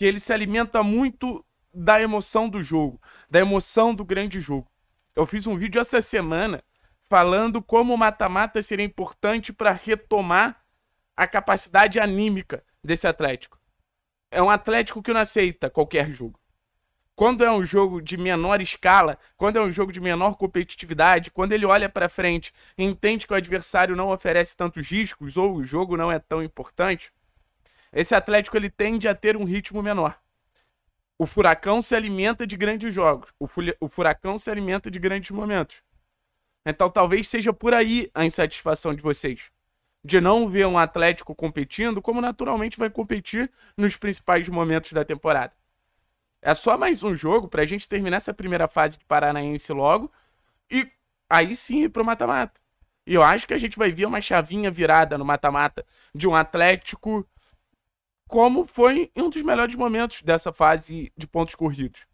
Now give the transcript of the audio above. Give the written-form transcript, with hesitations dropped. que ele se alimenta muito da emoção do jogo, da emoção do grande jogo. Eu fiz um vídeo essa semana falando como o mata-mata seria importante para retomar a capacidade anímica desse Atlético. É um Atlético que não aceita qualquer jogo. Quando é um jogo de menor escala, quando é um jogo de menor competitividade, quando ele olha para frente e entende que o adversário não oferece tantos riscos ou o jogo não é tão importante, esse Atlético ele tende a ter um ritmo menor. O Furacão se alimenta de grandes jogos, o Furacão se alimenta de grandes momentos. Então talvez seja por aí a insatisfação de vocês, de não ver um Atlético competindo como naturalmente vai competir nos principais momentos da temporada. É só mais um jogo pra gente terminar essa primeira fase de Paranaense logo e aí sim ir pro mata-mata. E eu acho que a gente vai ver uma chavinha virada no mata-mata de um Atlético como foi em um dos melhores momentos dessa fase de pontos corridos.